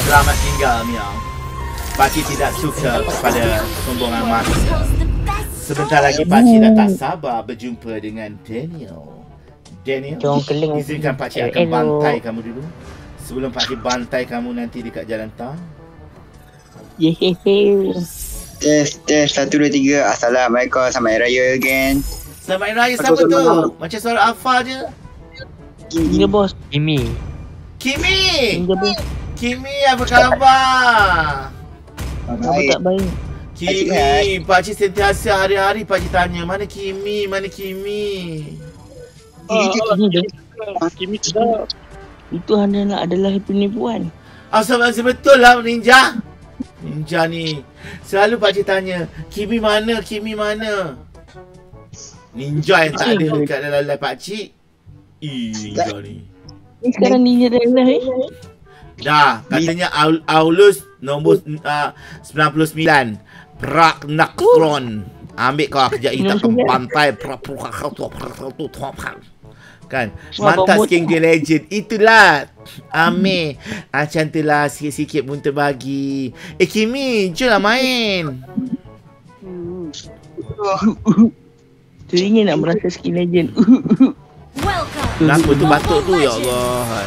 Selamat tinggal, Miao. Pakcik tidak suka kepada sombongan manusia. Sebentar lagi Pakcik dah tak sabar berjumpa dengan Daniel. Daniel, izinkan Pakcik akan bantai kamu dulu. Sebelum Pakcik bantai kamu nanti dekat jalan tang. Tes, 1, 2, 3. Assalamualaikum, selamat raya again. Selamat raya siapa tu? Macam suara Alfa je. Ini bos, Kimi. Kimi, apa khabar? Baik. Kimi, Pakcik sentiasa hari-hari Pakcik tanya, mana Kimi? Kimi tidak. Itu adalah penipuan. Asal betul lah ninja. Ninja ni selalu Pakcik tanya, Kimi mana? Ninja yang tak ada dekat dalam live Pakcik. Ninja ni. Ini sekarang ninja dah katanya Aulus nombor 99 Prak Nakron. Ambil kau kerja kita ke pantai kan. Mantap sikit game legend. Itulah Amir. Macam itulah sikit-sikit pun terbagi. Kimi, jomlah main. Tu ingin nak merasa skin legend. Kenapa tu batuk tu, ya Allah.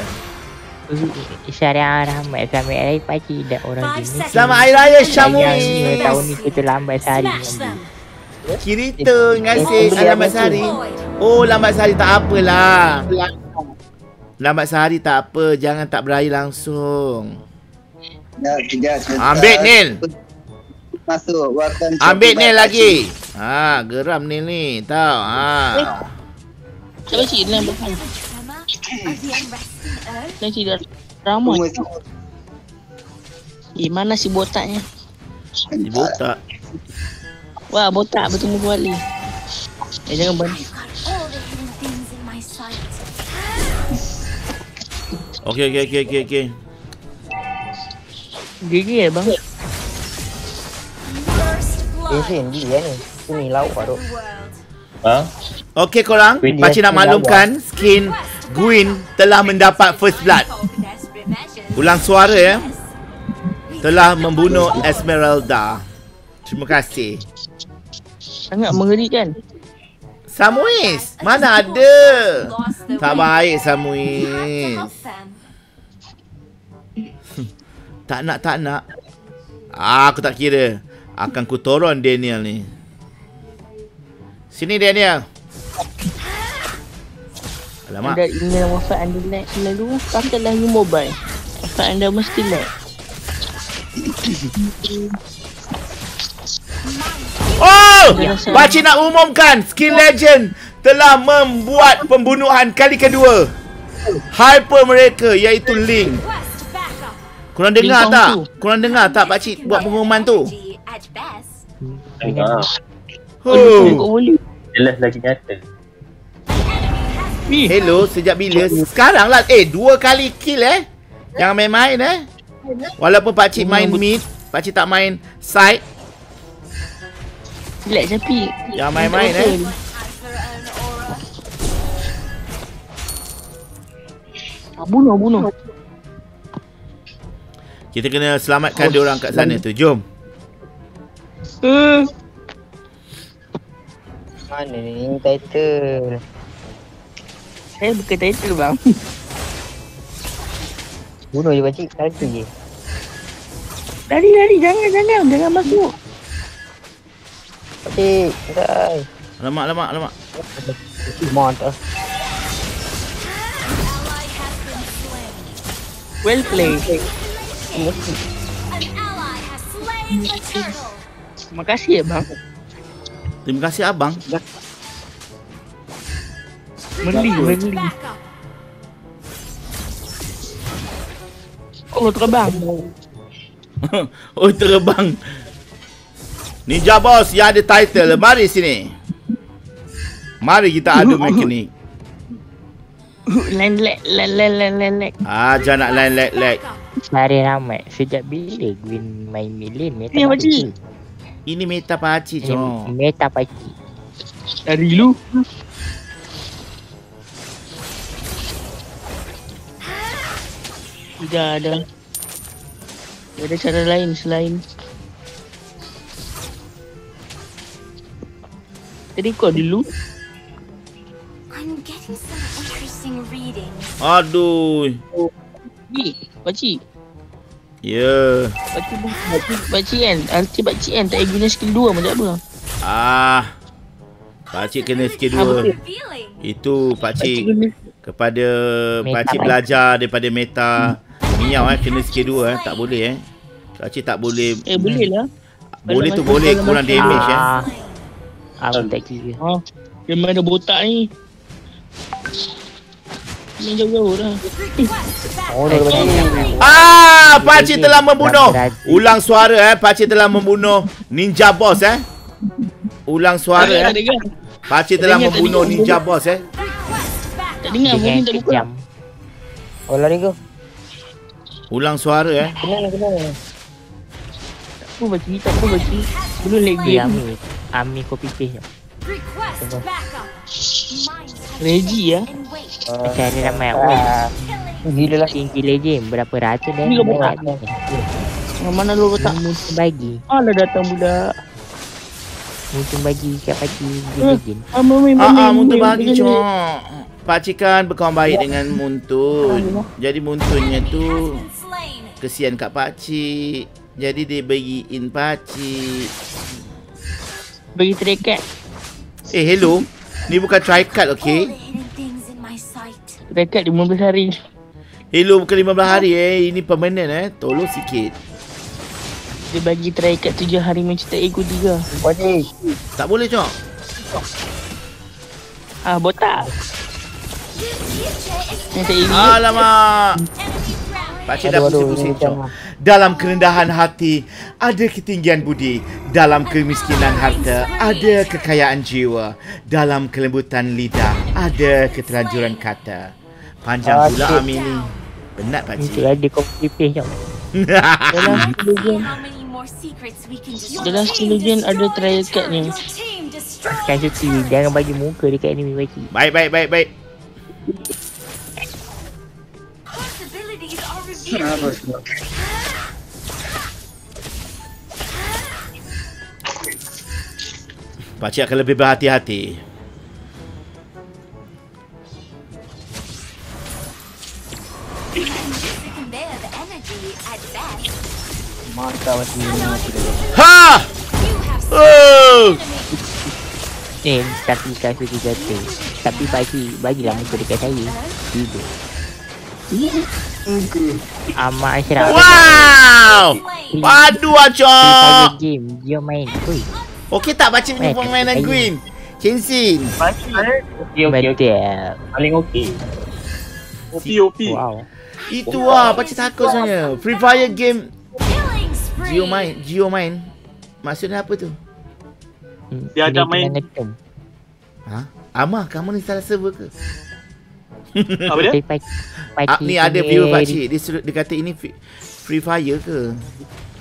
Isyariah rahmat kami hari Pakcik dan orang jenis. Selamat hari raya Syamul. Yang 2 tahun ni kita lambat sehari. Kirita, terima kasih. Lambat sehari. Oh, lambat sehari tak apalah. Lambat sehari tak apa. Jangan tak beraya langsung. Ambil Nil. Ambil Nil lagi. Ha, geram Nil ni. Tahu. Ha. Saya cik dalam belakang. Saya cik dah ramai. Mana si botaknya? Si botak. Wah, botak bertemu kuali. Jangan balik. Okey. Gigi ya bang? Gigi ni. Ini lauk baru. Ha? Okey korang, Pakcik nak maklumkan skin Gwyn telah mendapat first blood. Ulang suara ya. Telah membunuh Esmeralda. Terima kasih. Sangat mengerikan. Samuis, mana ada? Tak baik Samuis. Tak nak. Aku tak kira. Akan ku torong Daniel ni. Sini Daniel. Alamak. Anda ingin wafat anda naik selalu, pakailah you mobile. Wafat anda mesti naik. Oh! Pakcik nak umumkan, skin legend telah membuat pembunuhan kali kedua. Hyper mereka iaitu Link. Korang dengar tak Pakcik buat pengumuman tu? Dengar. Jelas lagi nyata. Hello, sejak bila? Sekarang lah. 2 kali kill Jangan main-main Walaupun Pakcik main mid, Pakcik tak main side. Relax Syafiq. Jangan main-main Bunuh. Kita kena selamatkan diorang kat sana tu. Jom. Mana ni title? Saya bukan title bang. Bunuh je Pakcik, title je. Lari, jangan masuk. Pakcik, guys. Alamak. Mantap. Well played. Terima kasih ya bang. Terima kasih abang. Merli. Oh terbang. Ninja boss yang ada title. Mari sini. Mari kita adu mekanik. Lain lag. Jangan nak lain lag. Mari ramai. Sejak bila Gwyn main milin? Ya pakcik. Ini meta Pakcik jom. Meta Pakcik. Dari lu. Tidak ada. Ada cara lain selain tadi kau dulu. Aduh. Ni, pakcik. Ya. Pakcik kan? Arti pakcik kan tak guna skill 2 macam apa? Ah. Pakcik kena skill 2. Itu pakcik kepada pakcik belajar daripada meta. Miau kena skill 2 tak boleh Pakcik tak boleh. Boleh lah. Boleh tu boleh kurang damage Aku tak kira. Dia main botak ni. Main jauh-jauh dah. Pakcik telah membunuh. Ulang suara Pakcik telah membunuh Ninja Boss Ulang suara Pakcik telah membunuh Ninja Boss Tak dengar bunyi tak buka. Oh lari kau. Ulang suara Kenapa tak apa pakcik. Belum lagi Ami kau pipih tak? Regi macam ada ramai gila lah tinggi legend. Berapa ratus dah ni buat mana lu letak musim bagi. Alah datang budak musim bagi kat pakcik legend. Muntun bagi cok. Pakcik kan berkawan baik dengan Muntun. Jadi Muntunnya tu kesian kat pakcik. Jadi dia beriin pakcik bagi trikat. Hello. Ni bukan trikat, okey? Trikat 15 hari. Hello, bukan 15 hari Ini permanent Tolong sikit. Dia bagi trikat 7 hari mencetak ego 3. Boleh. Tak boleh, cok. Botak. Alamak. Pakcik dah pusing-pusing cok. Dalam kerendahan hati ada ketinggian budi. Dalam kemiskinan harta ada kekayaan jiwa. Dalam kelembutan lidah ada ketelanjuran kata. Panjang pula Amin ni. Penat pakcik. Itu ada kau pipih cok. Dalam legend ada trial card ni. Kan cuti. Jangan bagi muka dekat enemy pakcik. Baik. Pakcik akan lebih berhati-hati. Tapi kasih kata. Tapi pakcik bagilah muka dekat saya. Tidur. Amat seram. Wow! Padu acok. Game dia main. Okey tak pakcik ni permainan green. Kensin. Pakcik okey. Paling okey. OP. Wow. Itu pakcik takut sebenarnya. Free Fire game. Geo main. Maksudnya apa tu? Dia ada main. Amah, kamu ni salah server ke? Apa dia? Ni ada viewer pakcik. Dia kata ini Free Fire ke?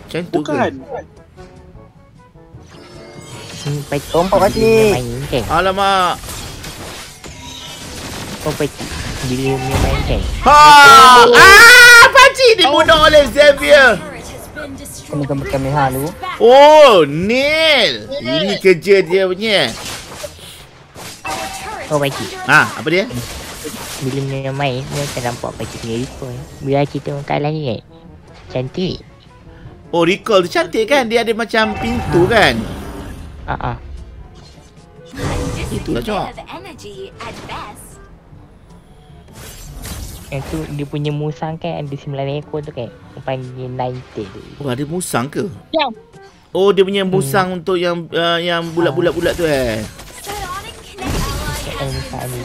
Macam tu ke? Bukan. Kompak pakcik. Alamak. Kompak pakcik. Dia main tank. Pakcik dibunuh oleh Xavier. Kena kameha dulu. Neil. Ini kerja dia punya. Pakcik. Apa dia? Bila dia main, dia akan nampak pakcik punya recall. Bila kita kalah ni cantik. Recall tu cantik kan? Dia ada macam pintu kan? Itulah cok. Yang tu dia punya musang kan? Ada 9 ekor tu kan? Dia panggil 90 tu. Ada musang ke? Ya. Dia punya musang untuk yang bulat-bulat tu musang ni.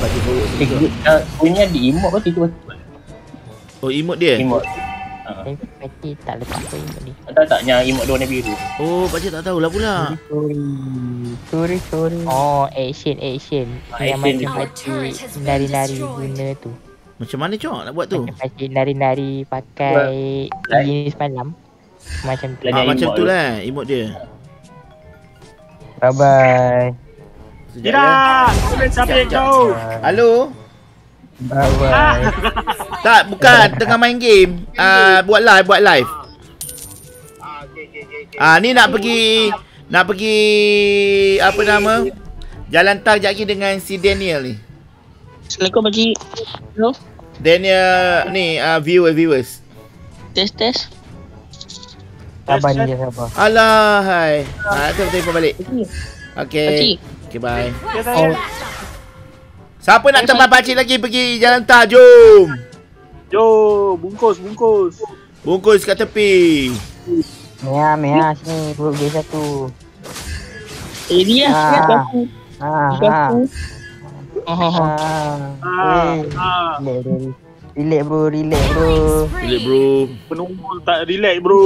Pakcik buruk tu. Punya di emote pakcik tu. Emote dia? Emote. Pakcik tak letak apa emote ni. Tak yang emote warna biru. Pakcik tak tahulah pula. Sorry. Action. Yang macam pakcik nari-nari guna tu. Macam mana cok nak buat tu? Pakcik nari-nari pakai jenis malam. Macam tu. Macam tu lah emote dia. Bye-bye. Tidak! Sampai kau! Halo? Bye-bye. Tak, bukan. Tengah main game. Buat live, buat live. Ni nak pergi, apa nama? Jalan tang sekejap lagi dengan si Daniel ni. Assalamualaikum pakcik. Hello. Daniel ni viewers. Test. Sabar ni je, sabar. Alah, hai. Telepon balik. Okey. Okey, bye. Oh. Siapa nak teman pakcik lagi pergi jalan tang? Jom. Bungkus. Bungkus kat tepi. Mea sini group dia satu. Eh dia siapa aku? Relax bro. Penumbul tak relax bro.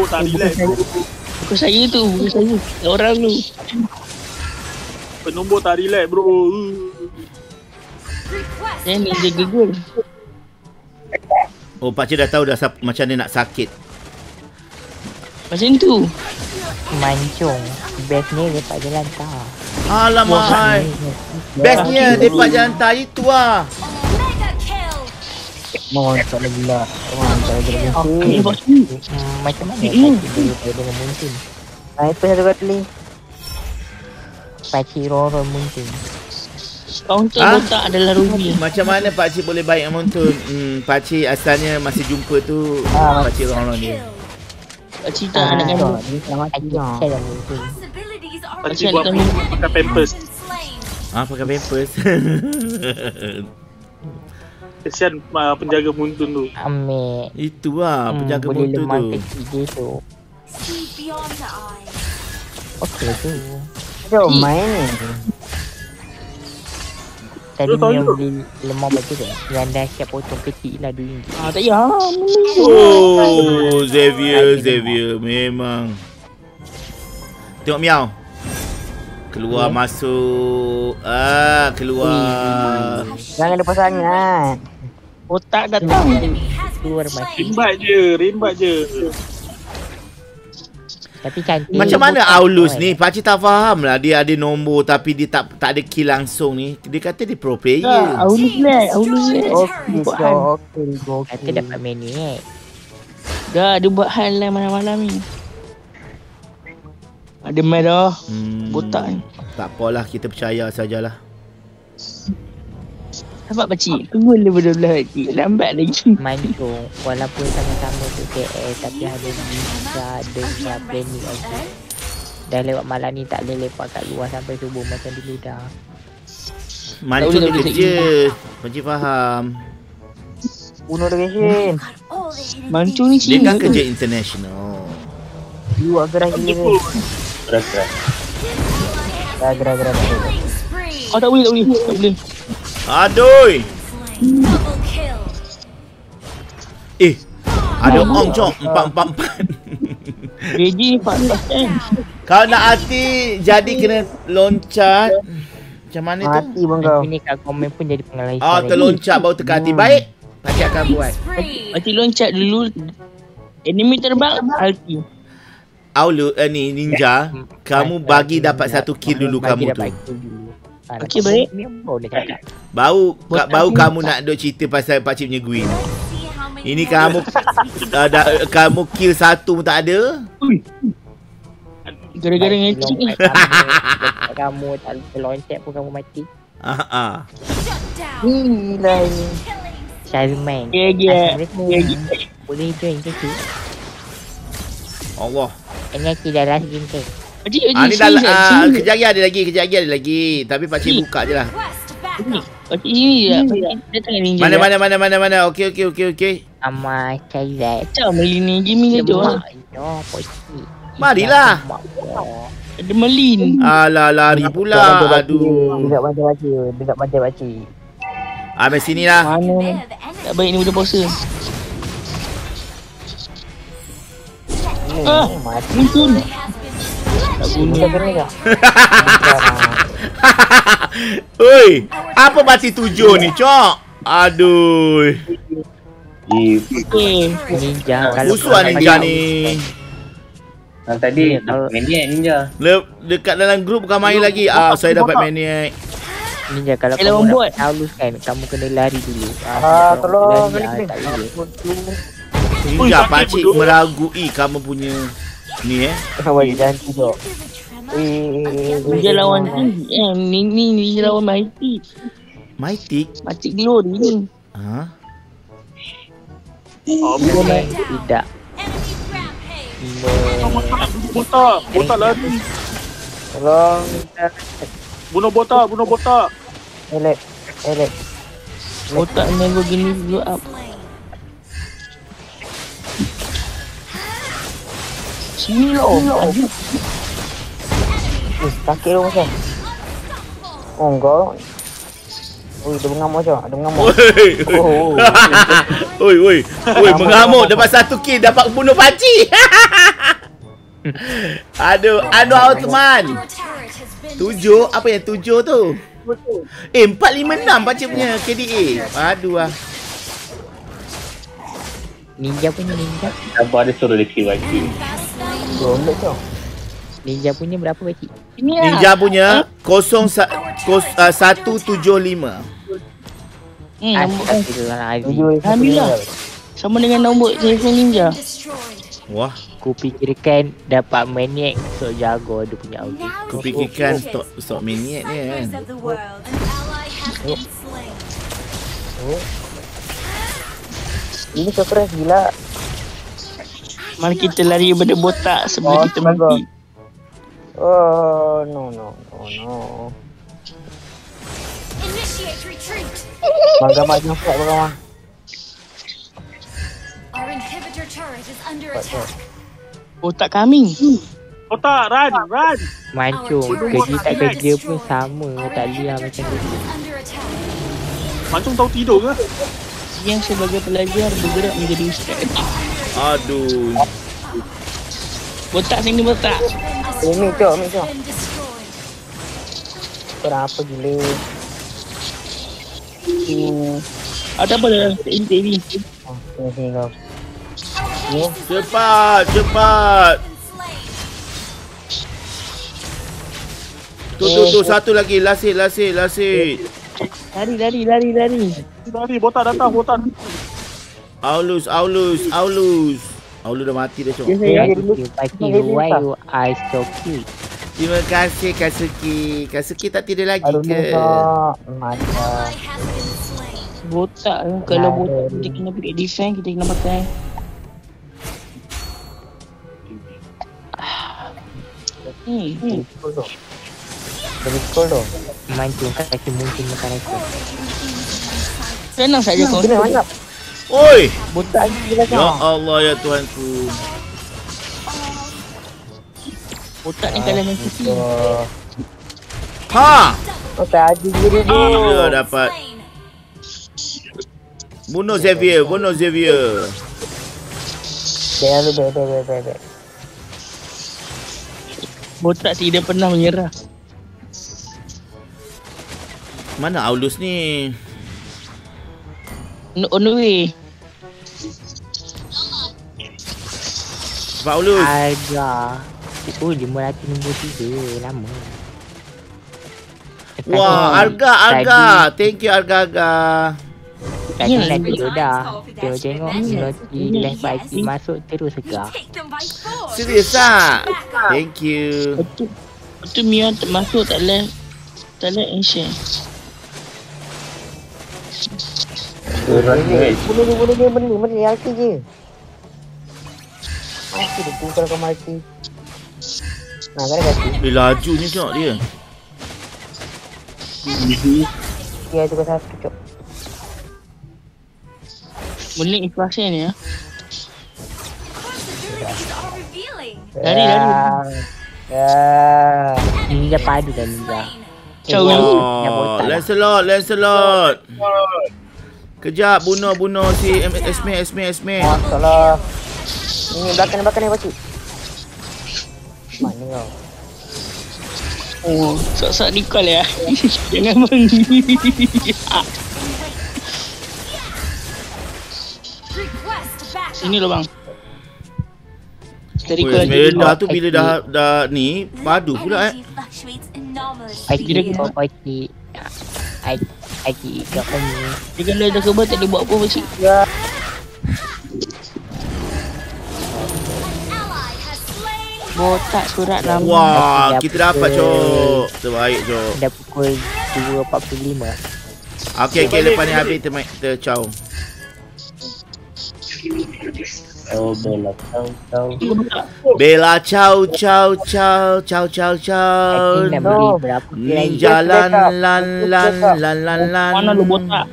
Bukan saya tu, orang tu. Penumbul tak relax bro. Ni dia gegul. Oh, pakcik dah tahu dah macam dia nak sakit. Macam tu. Mancung. Bestnya dekat jalan tang. Alamak. Bestnya dekat jalan tang itu ah. Mohon tak lagi lah. Macam mana kita dengan mungkin. Sniper satu kali. Pakcik roll mungkin. Kaunter botak adalah rugi. Macam mana pakcik boleh baik dengan Montun? Pakcik asalnya masih jumpa tu pakcik orang-orang dia. Pakcik tak nak kan ni selamat pakcik. Pakcik buat pakai pampers. Pakai pampers. Kesian penjaga Montun tu. Amek. Itulah penjaga Montun tu. Okey tu. Jom main ni. Tadi dia beli lemon baju dia. Yang dah siap potong kecil lah RM2. Tak payah. Oh, Xavier memang. Tengok miau. Keluar masuk. Keluar. Jangan lepas sangat. Otak datang. Keluar masuk. Rimbat je. Tapi cantik. Macam mana Aulus ni? Pakcik tak faham lah. Dia ada nombor tapi dia tak ada kill langsung ni. Dia kata dia pro player. Aulus ni. Okey. Kata dapat menu ni. Dah, dia buat hal lain malam-malam ni. Ada merah. Botak ni. Tak apalah, kita percaya sajalah. Nampak pakcik? Tunggu dia belah-belah pakcik. Lambat lagi. Mancung. Walaupun sama-sama tu KL tapi ada Ada planning lagi. Dah lewat malam ni tak boleh lepak kat luar sampai subuh macam dulu dah. Mancung dia kerja. Pakcik faham. Uno location. Mancung ni dia kan kerja international. You agak gila. Gerak. Tak boleh. Aduh. Ada Ong Chok 444. Reji 4%. Kau nak hati jadi kena loncat. Macam mana tu? Hati bang kau. Ini kat komen pun jadi pengalai. Terloncat baru teka hati. Baik. Pakcik akan buat. Pakcik loncat dulu. Enemy terbang hati. Aulu ni ninja, kamu bagi dapat satu kill dulu kamu tu. Okey baik. Baru kamu nak duk cerita pasal pakcik punya Gwyn. Ini kamu kamu kill satu pun tak ada. Gara-gara ngecek ni. Kamu tak loncat pun kamu mati. Gila ni. Charmaine. Boleh join ke tu? Allah. Ini tidak last game tu. Kejap lagi ada lagi. Tapi pakcik buka je lah. Pakcik sini je lah. Mana. Okey. Amat Syazat. Macam Meli ni. Gimana tu lah. Marilah. Ada Melin. Alah lari pula. Aduh. Dekat bantai pakcik. Ambil sini lah. Mana. Tak baik ni udah puasa. Muntun. Tak guna. Oi, apa mati tujuh ni, Cok? Aduh. Musuh ninja ni. Tadi maniac ninja. Dekat dalam grup bukan main lagi. Saya dapat maniac. Ninja, kalau kamu nak haluskan, kamu kena lari dulu. Tolong tak boleh. Ninja, pakcik meragui kamu punya ni kawan janji tu. Ninja lawan ni Ninja lawan Mighty. Mighty? Pakcik Glory ni. Ha? Oh, boleh. Tidak. Botak lari. Tolong. Bunuh botak. Elek. Botak memang begini blow up. Sini lo. Pakai lo macam. Oh, enggak. Oi, dia mengamuk je. Oi, mengamuk dapat 1k dapat bunuh pakcik. Aduh, Anwar Osman. 7, apa yang 7 tu? Eh, 456 pakcik punya KDA. Aduh lah. Ninja punya. Sabar, dia suruh lelaki pakcik. Ninja punya berapa pakcik? Ninja punya 175. Alhamdulillah. Sama dengan nombor telefon Ninja. Wah. Kupikirkan dapat maniak stok jago dia punya audio. Kupikirkan stok maniak ni kan. Ini surprise gila. Mari kita lari daripada botak sebelum kita mati. Oh no. Initiate retreat. Bagaimana nampak bagaimana? Our inhibitor turret is under attack. Botak kami. Botak, run. Mancung, kerja tak kerja pun sama. Tak lihat macam tu. Mancung tahu tidur ke? Yang sebagai pelajar bergerak menjadi ustaz. Aduh. Botak sini. Ambil cok. Berapa gila. Ada apa dalam inti ni? Okay, kau. Cepat. Tu satu lagi lasit. Lari botak datang. Aulus. Aulus dah mati dah cok. Why you so cute? Terima kasih Kasuki. Kasuki tak tidur lagi ke? Mantap. Botak lah. Kalau botak kita kena pergi defense, kita kena pakai. Berikul tu. Mancungkan kaki mungkin makan aku. Senang saja kau. Mantap. Oi! Botak lagi gila kau. Ya Allah ya Tuhanku. Botak ni kalian yang kecil. Ha! Botak aja gila dia. Dapat. Bunuh Xavier. Bebe. Botak tidak pernah menyerah. Mana Aulus ni? On the way. Pak Aulus. Aja. Oh, 563. Lama. Wah, harga. Thank you, harga. Tadi tidur dah. Tengok Noti left party masuk terus segar. Serius tak? Thank you. Betul Mia masuk tak left. Tak left and share. Boleh reality je. Aku dah tukar ke multi. Nah, dia laju ni tengok dia. Dia juga satu cok. Boleh inflasi ni ya. Lari. Ninja padu dan Ninja. Wow. Lancelot. Kejap bunuh si Esme. Salah. Ini belakang ni pakcik. Mana kau? Oh, sok nikol ya. Jangan mandi. Ini lo bang. Meledah tu bila dah ni padu pula. Pakcik. Pakcik kat kami. Dengan lain tak tak ada buat apa pakcik. Botak surat lama. Wah, kita dapat cok. Terbaik cok. Dah pukul 2.45. Okey okey, lepas ni habis kita caw. Oh bela caw caw. Bela caw caw caw caw caw caw. Ni jalan lan lan lan lan lan. Mana lu botak?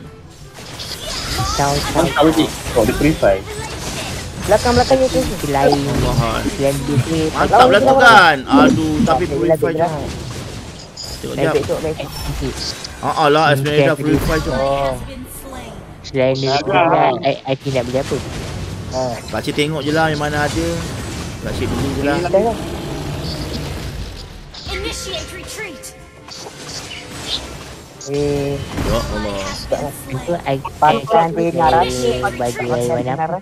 Caw caw caw ni. Oh, dia free fire. Belakang-belakangnya tu lain. Mantap lah tu kan. Aduh, tapi free fire je. Tengok jap. Haa lah, sebenarnya dah free fire je. Selain dia IT nak beli apa? Pakcik tengok je lah yang mana ada. Pakcik beli je lah. Ya Allah. Itu pantan dia narasi baju mana?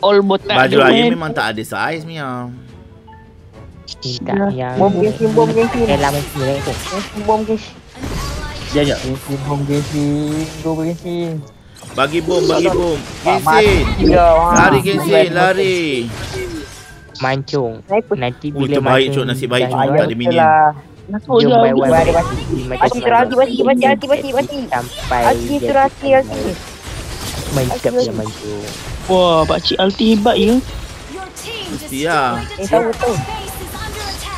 All botak. Baju ayam memang tak ada saiz miau. Tidak yang. Bom gengsi. Elam gengsi tu. Bom gengsi. Jajak. Bom gengsi. Bom gengsi. Bagi bom, bagi bom. Gengsi. Lari gengsi, lari. Mancung. Nanti bila baik cok, nasib baik cok tak ada minion. Masuk je. Aki terhati, aki. Aki terhati, aki. Mancap yang mancung. Wah, pakcik ulti hebat ya. Mesti lah. Tahu.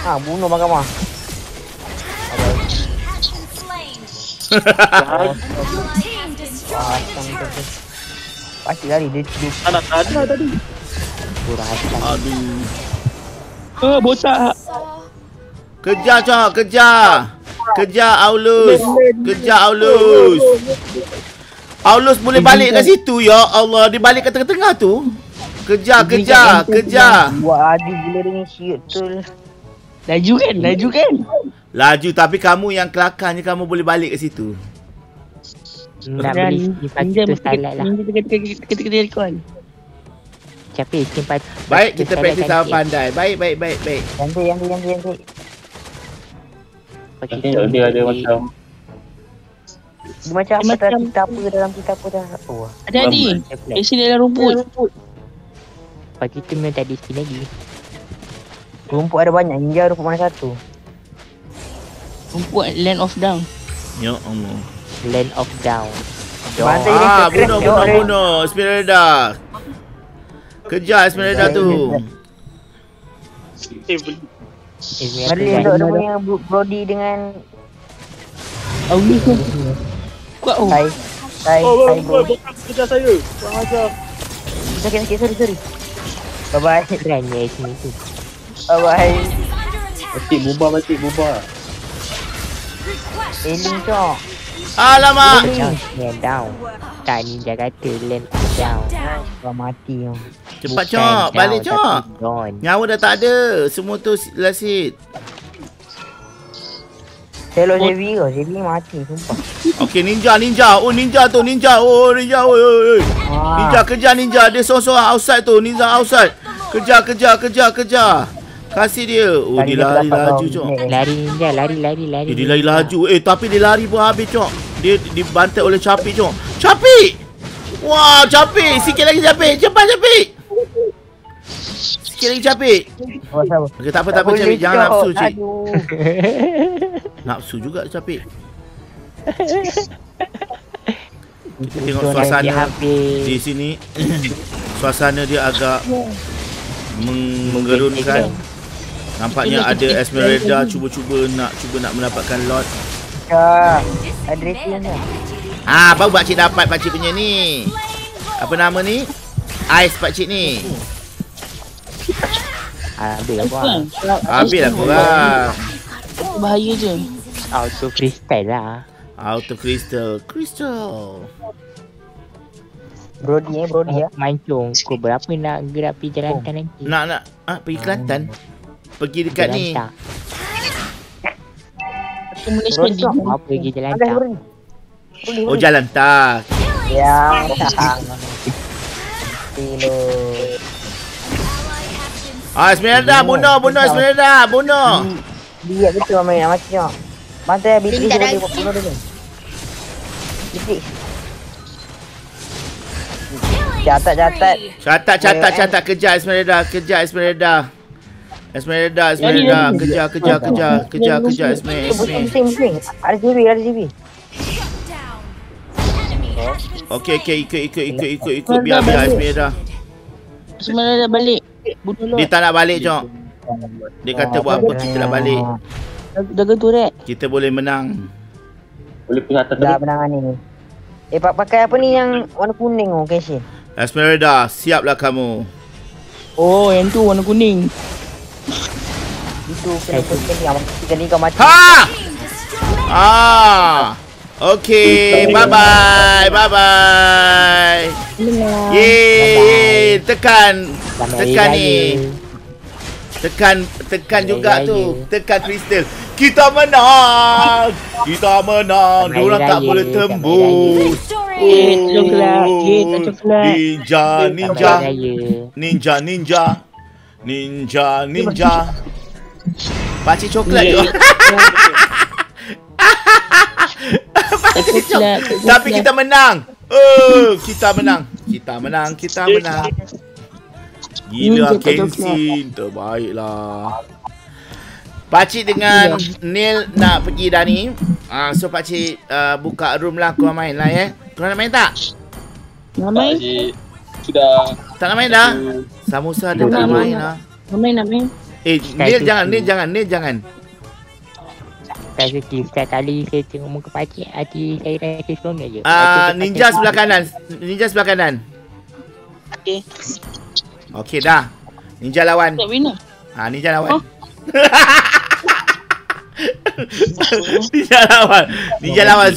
Haa, bunuh makamah. Pakcik lari, dia ceduk. Tak ada tadi. Aduh. Oh, botak. Kejar cok, kejar. Kejar Aulus. Kejar Aulus. Aulus boleh balik kat situ ya. Allah, dia balik kat tengah-tengah tu. Kejar, kejar, kejar. Waduh, gila dengan siut tu. Laju kan, laju kan. Laju, tapi kamu yang kelakarnya kamu boleh balik kat situ. Nak beli simpati tu salat lah. Kita rekod. Capek simpati. Baik, kita practice sama pandai. Baik. Yang tu. Pakcik dia ada macam apa dalam kitab apa dah. Oh. Ada ni. Di sini ada rumput. Pakcik tu memang tadi sini lagi. Rumput ada banyak, hingga rumput mana satu. Rumput land of down. Ya Allah. Land of down. Ah, bunuh. Esmeralda. Kejar Esmeralda tu. Mari duduk punya Brody dengan Auli tu. Kuat oh. Hai. Kejar saya. Kurang ajar. Okey, sorry. Bye bye. Berani sini tu. Bye. Pakcik bubar. Eling tu. Alamak. Land down. Tani dia kata land down. Kau mati tu. Cepat cok, balik cok. Nyawa dah tak ada. Semua tu lasit. Hello Devi ke? Devi mati sumpah. Okey ninja. Oh ninja tu, ninja. Oh ninja. Oi. Ninja kejar ninja. Dia sorang-sorang outside tu. Ninja outside. Kejar. Kasih dia. Oh dia lari laju cok. Lari ninja. Dia lari laju. Tapi dia lari pun habis cok. Dia dibantai oleh Capik cok. Capik. Wah, Capik. Sikit lagi Capik. Cepat Capik. Sikit lagi Capik. Okey, tak apa Capik. Jangan nafsu cik. Nafsu juga Capik. Kita tengok suasana di sini. Suasana dia agak menggerunkan. Nampaknya ada Esmeralda cuba nak mendapatkan lot. Ada rating dah. Ah, baru pakcik dapat pakcik punya ni. Apa nama ni? Ais pakcik ni. Habislah korang. Bahaya je. Auto crystal lah. Auto crystal. Brody ya. Mancung. Kau berapa nak gerak pergi Kelantan nanti? Nak. Ah, pergi Kelantan. Pergi dekat ni. Aku Malaysia ni. Apa pergi Kelantan? Oh jalan tak. Ya, tak. Kilo. Esmeralda, bunuh. Dia betul main macam. Bantai B3 boleh buat bunuh dulu. B3. Catat kejar Esmeralda, Esmeralda kejar Esmeralda. RGB. Okey ikut biar Esmeralda. Esmeralda balik. Dia tak nak balik cok. Dia kata buat apa kita nak balik. Dah genturek. Kita boleh menang. Boleh pusat terus. Dah menang ni. Eh pakai apa ni yang warna kuning tu Cashin? Esmeralda, siaplah kamu. Oh, yang tu warna kuning. Itu kenapa yang kita ni kau mati. Ha! Ah! Okey, bye bye. Yeay, tekan ni. Tekan juga tu, tekan kristal. Kita menang. Diorang tak boleh tembus. Ninja. Pakcik coklat tu. Tapi kita menang. Kita menang. Gila Kensin, terbaiklah. Pakcik dengan Neil nak pergi dah ni. So pakcik buka room lah, korang main lah ya. Korang nak main tak? Nak main? Sudah. Tak nak main dah? Samusa dia tak nak main lah. Nak main. Eh Neil jangan. Setiap kali saya tengok muka pakcik, hati saya rasa seronok je. Ninja sebelah kanan. Okey. Okey dah. Ninja lawan. Ninja lawan. Ninja lawan.